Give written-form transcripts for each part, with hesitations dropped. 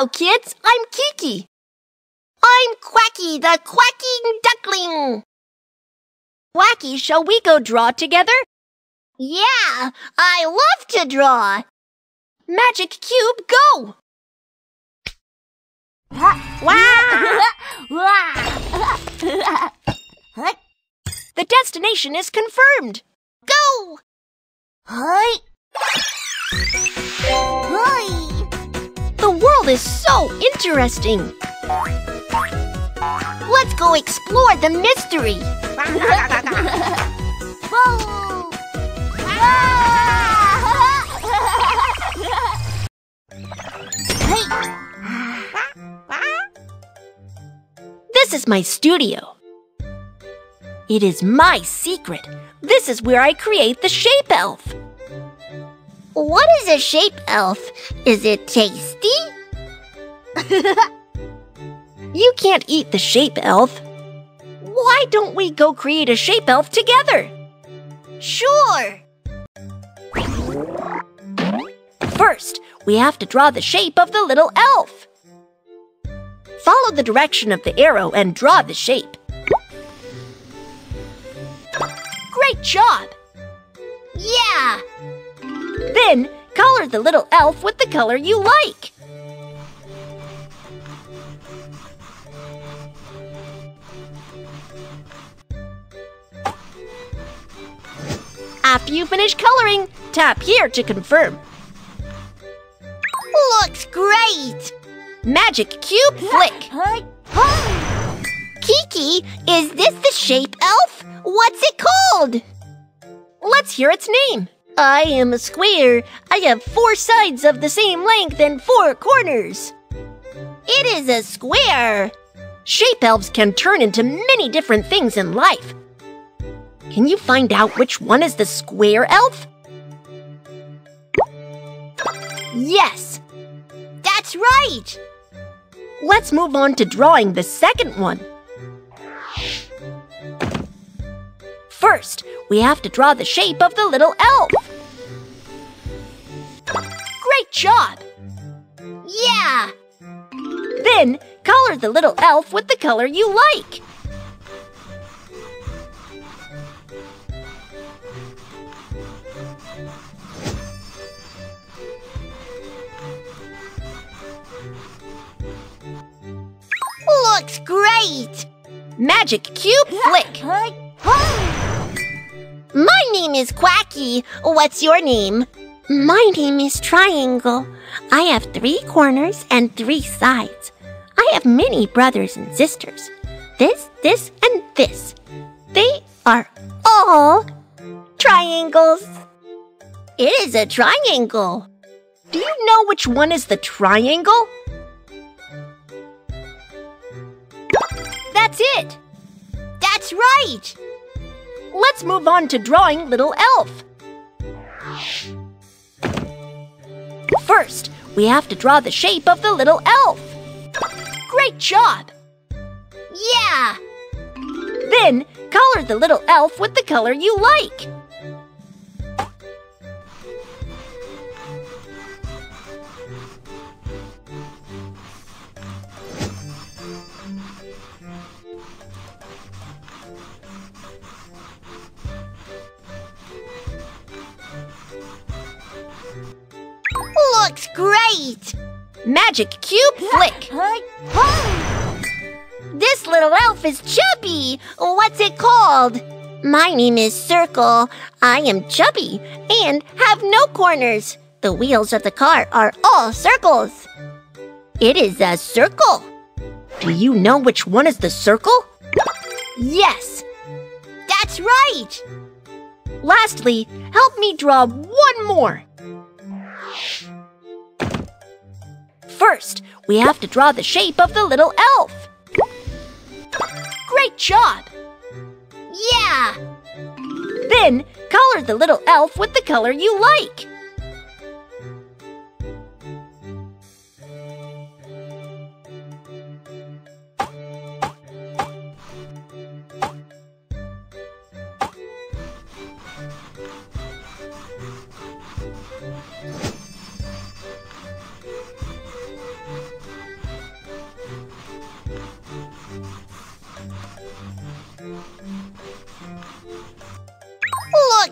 Hello, kids. I'm Kiki. I'm Quacky, the quacking duckling. Quacky, shall we go draw together? Yeah, I love to draw. Magic Cube, go! The destination is confirmed. Go! Hi. Hi. The world is so interesting. Let's go explore the mystery. Whoa. This is my studio. It is my secret. This is where I create the shape elf. What is a shape elf? Is it tasty? You can't eat the shape elf. Why don't we go create a shape elf together? Sure. First, we have to draw the shape of the little elf. Follow the direction of the arrow and draw the shape. Great job! Yeah! Then, color the little elf with the color you like. After you finish coloring, tap here to confirm. Looks great! Magic Cube flick! Kiki, is this the shape elf? What's it called? Let's hear its name. I am a square. I have 4 sides of the same length and 4 corners. It is a square. Shape elves can turn into many different things in life. Can you find out which one is the square elf? Yes. That's right. Let's move on to drawing the second one. First, we have to draw the shape of the little elf. Great job! Yeah! Then, color the little elf with the color you like. Looks great! Magic Cube flick! My name is Quacky. What's your name? My name is Triangle. I have 3 corners and 3 sides. I have many brothers and sisters. This, and this. They are all triangles. It is a triangle. Do you know which one is the triangle? That's it. That's right. Let's move on to drawing little elf. First, we have to draw the shape of the little elf. Great job! Yeah! Then, color the little elf with the color you like. Looks great! Magic Cube flick! This little elf is chubby! What's it called? My name is Circle. I am chubby and have no corners. The wheels of the car are all circles. It is a circle. Do you know which one is the circle? Yes! That's right! Lastly, help me draw one more. First, we have to draw the shape of the little elf. Great job! Yeah! Then, color the little elf with the color you like.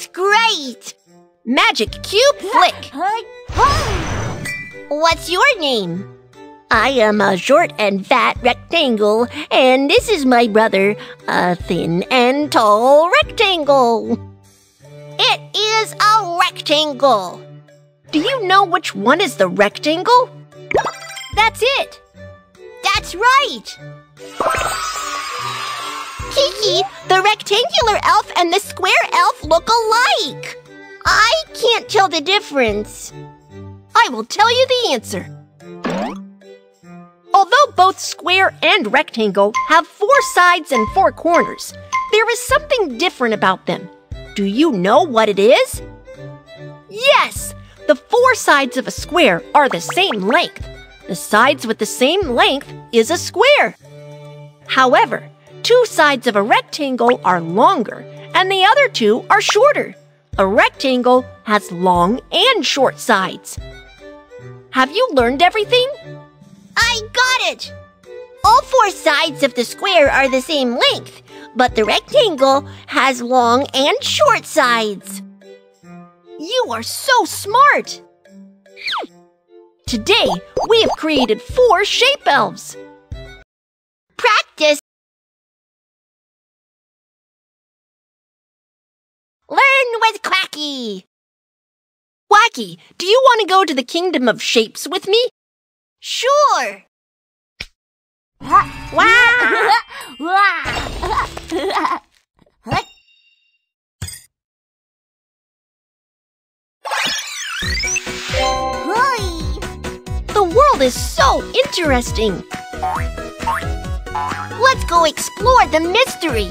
That's great! Magic Cube Flick! What's your name? I am a short and fat rectangle, and this is my brother, a thin and tall rectangle. It is a rectangle! Do you know which one is the rectangle? That's it! That's right! Kiki, the rectangular elf and the square elf look alike! I can't tell the difference. I will tell you the answer. Although both square and rectangle have 4 sides and 4 corners, there is something different about them. Do you know what it is? Yes! The 4 sides of a square are the same length. The sides with the same length is a square. However, 2 sides of a rectangle are longer, and the other 2 are shorter. A rectangle has long and short sides. Have you learned everything? I got it! All 4 sides of the square are the same length, but the rectangle has long and short sides. You are so smart! Today, we have created 4 shape elves. Practice! Learn with Quacky! Quacky, do you want to go to the Kingdom of Shapes with me? Sure! Wow! The world is so interesting! Let's go explore the mystery!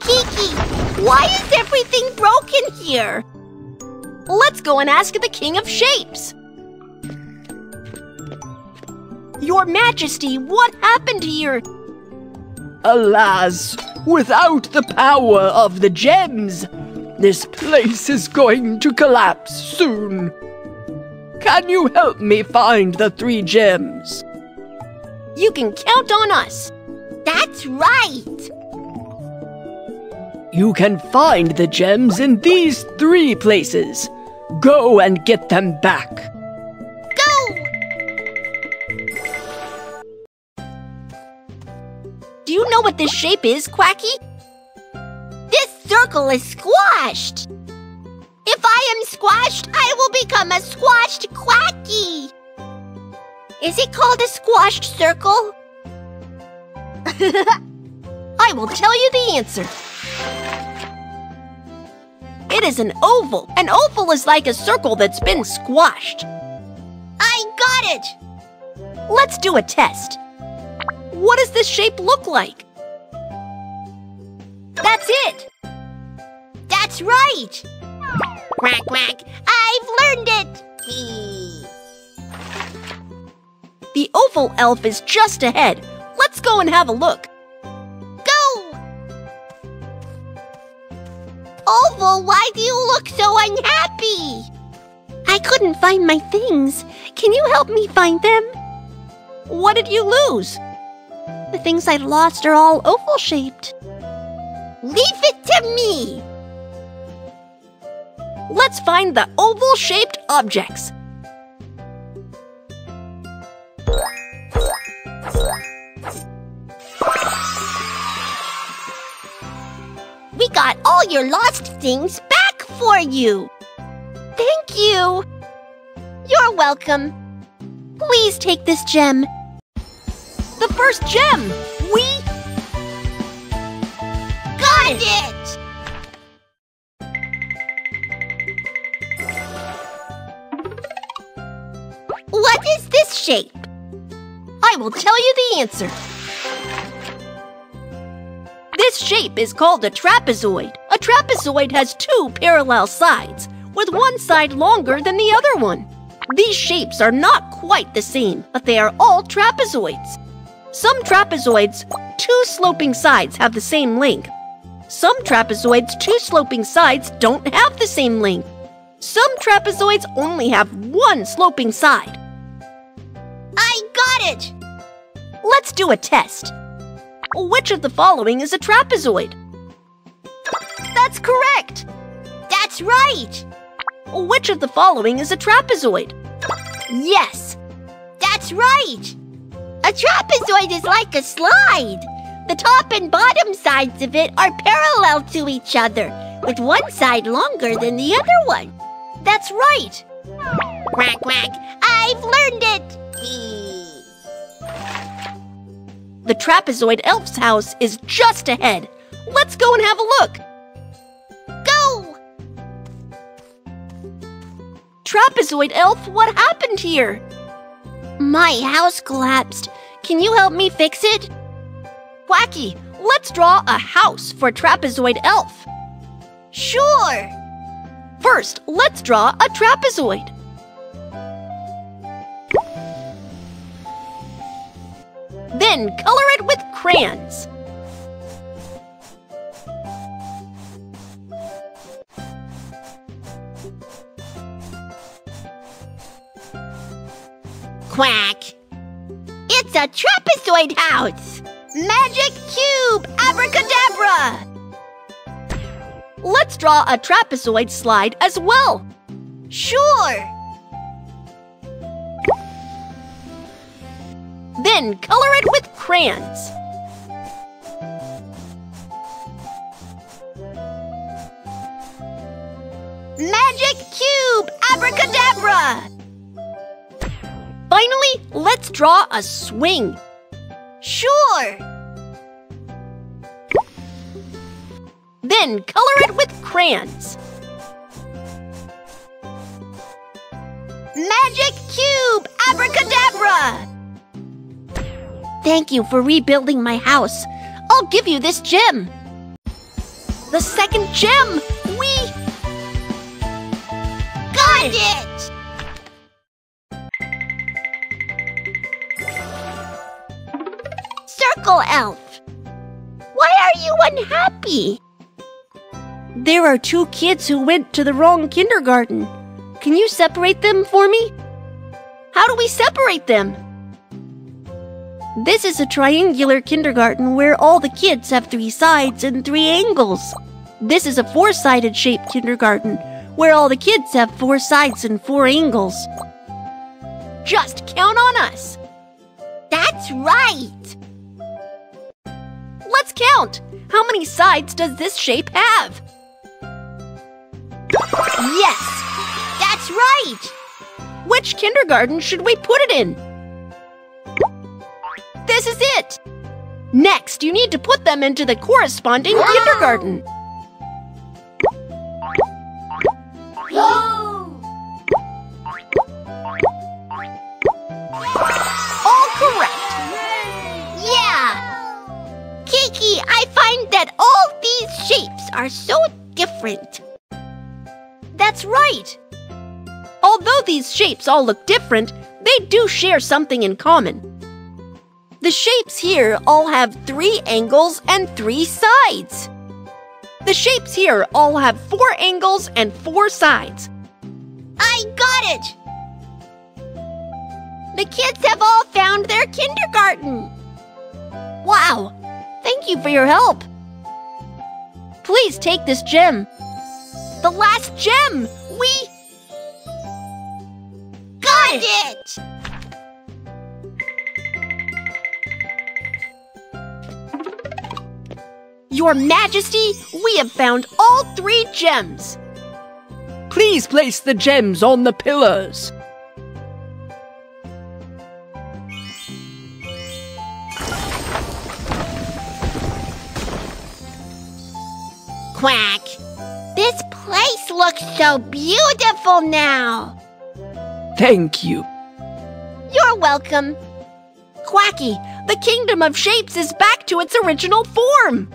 Kiki, why is everything broken here? Let's go and ask the King of Shapes. Your Majesty, what happened here? Alas, without the power of the gems, this place is going to collapse soon. Can you help me find the 3 gems? You can count on us. That's right. You can find the gems in these 3 places. Go and get them back. Go! Do you know what this shape is, Quacky? This circle is squashed. If I am squashed, I will become a squashed Quacky. Is it called a squashed circle? I will tell you the answer. It is an oval. An oval is like a circle that's been squashed. I got it! Let's do a test. What does this shape look like? That's it! That's right! Quack, quack! I've learned it! The oval elf is just ahead. Let's go and have a look. Go! Oval, why do you look so unhappy? I couldn't find my things. Can you help me find them? What did you lose? The things I lost are all oval-shaped. Leave it to me! Let's find the oval-shaped objects. We got all your lost things back for you. Thank you. You're welcome. Please take this gem. The first gem. We got it. What is this shape? I will tell you the answer. This shape is called a trapezoid. A trapezoid has 2 parallel sides, with one side longer than the other one. These shapes are not quite the same, but they are all trapezoids. Some trapezoids, 2 sloping sides have the same length. Some trapezoids, 2 sloping sides don't have the same length. Some trapezoids only have one sloping side. I got it! Let's do a test. Which of the following is a trapezoid? That's correct! That's right! Which of the following is a trapezoid? Yes! That's right! A trapezoid is like a slide. The top and bottom sides of it are parallel to each other, with one side longer than the other one. That's right! Quack, quack! I've learned it! The trapezoid elf's house is just ahead. Let's go and have a look. Go! Trapezoid elf, what happened here? My house collapsed. Can you help me fix it? Quacky, let's draw a house for trapezoid elf. Sure! First, let's draw a trapezoid. Then color it with crayons. Quack! It's a trapezoid house! Magic Cube! Abracadabra! Let's draw a trapezoid slide as well. Sure! Then color it with crayons. Magic Cube! Abracadabra! Finally, let's draw a swing. Sure! Then color it with crayons. Magic Cube! Abracadabra! Thank you for rebuilding my house. I'll give you this gem. The second gem! We got it! Circle Elf, why are you unhappy? There are two kids who went to the wrong kindergarten. Can you separate them for me? How do we separate them? This is a triangular kindergarten where all the kids have three sides and three angles. This is a four-sided shaped kindergarten where all the kids have four sides and four angles. Just count on us! That's right! Let's count! How many sides does this shape have? Yes! That's right! Which kindergarten should we put it in? This is it! Next, you need to put them into the corresponding kindergarten. All correct! Yeah! Kiki, I find that all these shapes are so different. That's right! Although these shapes all look different, they do share something in common. The shapes here all have three angles and three sides. The shapes here all have four angles and four sides. I got it! The kids have all found their kindergarten. Wow! Thank you for your help. Please take this gem. The last gem! We got it! Your Majesty, we have found all three gems. Please place the gems on the pillars. Quack! This place looks so beautiful now. Thank you. You're welcome. Quacky, the Kingdom of Shapes is back to its original form.